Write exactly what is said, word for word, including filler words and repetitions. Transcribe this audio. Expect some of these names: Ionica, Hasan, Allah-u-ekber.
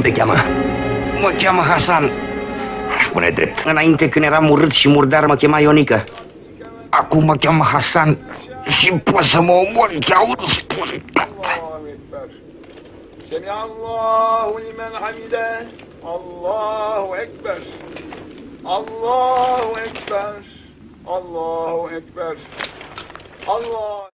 cum te cheamă? Mă cheamă Hasan. Spune drept. Înainte, când eram urât și murdar, mă chema Ionica. Acum mă cheamă Hasan și pot să mă omor, te auzi, spune. Allah-u-ekber. Allah-u-ekber. Allah-u-ekber. Allah.